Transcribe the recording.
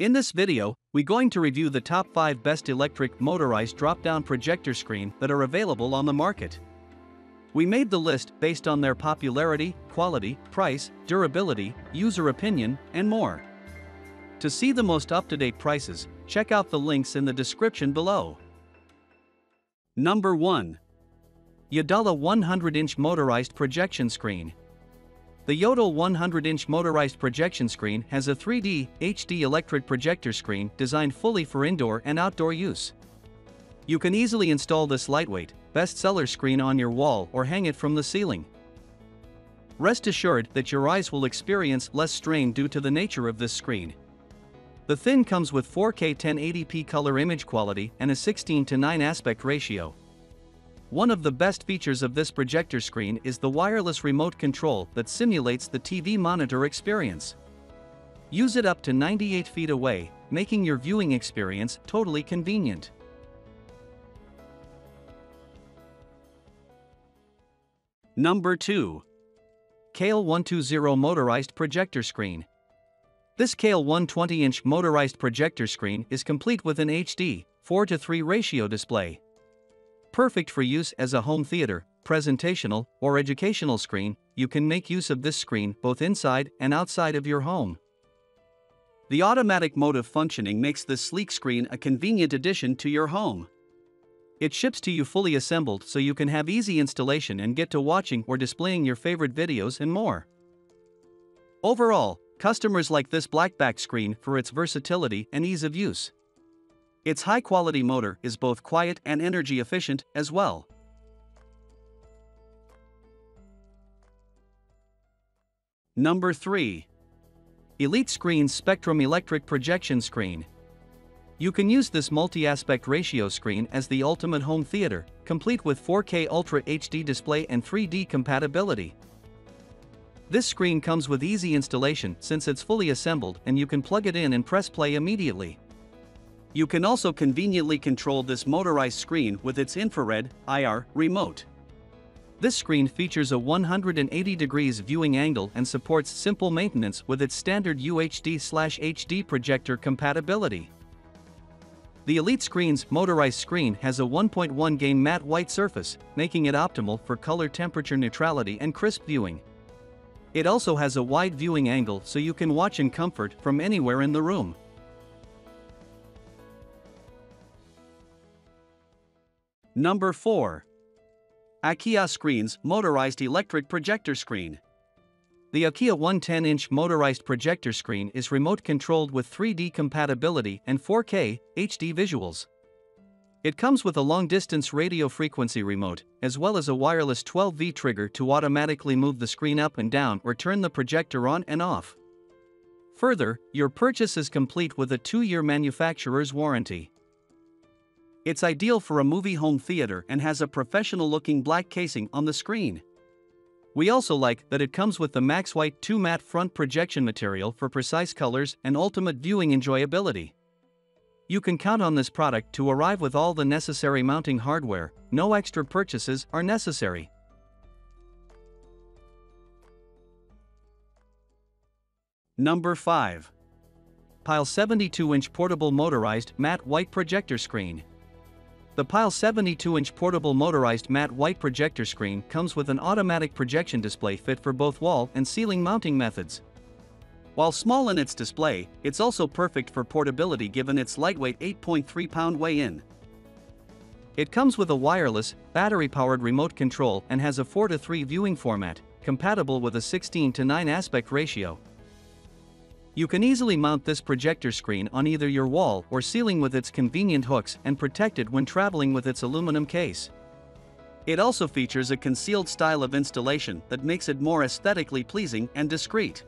In this video, we're going to review the top 5 best electric motorized drop-down projector screen that are available on the market. We made the list based on their popularity, quality, price, durability, user opinion, and more. To see the most up-to-date prices, check out the links in the description below. Number 1. YODOLLA 100-inch motorized projection screen. The YODOLLA 100-inch motorized projection screen has a 3D, HD electric projector screen designed fully for indoor and outdoor use. You can easily install this lightweight, bestseller screen on your wall or hang it from the ceiling. Rest assured that your eyes will experience less strain due to the nature of this screen. The thing comes with 4K 1080p color image quality and a 16:9 aspect ratio. One of the best features of this projector screen is the wireless remote control that simulates the TV monitor experience. Use it up to 98 feet away, making your viewing experience totally convenient. Number 2. Kayle 120 motorized projector screen. This Kayle 120-inch motorized projector screen is complete with an HD 4:3 ratio display. Perfect for use as a home theater, presentational, or educational screen, you can make use of this screen both inside and outside of your home. The automatic mode of functioning makes this sleek screen a convenient addition to your home. It ships to you fully assembled, so you can have easy installation and get to watching or displaying your favorite videos and more. Overall, customers like this blackback screen for its versatility and ease of use. Its high-quality motor is both quiet and energy efficient as well. Number 3. Elite Screens Spectrum Electric Projection Screen. You can use this multi-aspect ratio screen as the ultimate home theater, complete with 4K Ultra HD display and 3D compatibility. This screen comes with easy installation since it's fully assembled and you can plug it in and press play immediately. You can also conveniently control this motorized screen with its infrared IR remote. This screen features a 180 degrees viewing angle and supports simple maintenance with its standard UHD/HD projector compatibility. The Elite Screens motorized screen has a 1.1-gain matte white surface, making it optimal for color temperature neutrality and crisp viewing. It also has a wide viewing angle so you can watch in comfort from anywhere in the room. Number 4. Akia Screens motorized electric projector screen. The Akia 110-inch motorized projector screen is remote-controlled with 3D compatibility and 4K HD visuals. It comes with a long-distance radio frequency remote, as well as a wireless 12V trigger to automatically move the screen up and down or turn the projector on and off. Further, your purchase is complete with a 2-year manufacturer's warranty. It's ideal for a movie home theater and has a professional-looking black casing on the screen. We also like that it comes with the Max White 2 matte front projection material for precise colors and ultimate viewing enjoyability. You can count on this product to arrive with all the necessary mounting hardware, no extra purchases are necessary. Number 5. Pyle 72-inch portable motorized matte white projector screen. The Pyle 72-inch portable motorized matte white projector screen comes with an automatic projection display fit for both wall and ceiling mounting methods. While small in its display, it's also perfect for portability given its lightweight 8.3-pound weigh-in. It comes with a wireless, battery-powered remote control and has a 4:3 viewing format, compatible with a 16:9 aspect ratio. You can easily mount this projector screen on either your wall or ceiling with its convenient hooks and protect it when traveling with its aluminum case. It also features a concealed style of installation that makes it more aesthetically pleasing and discreet.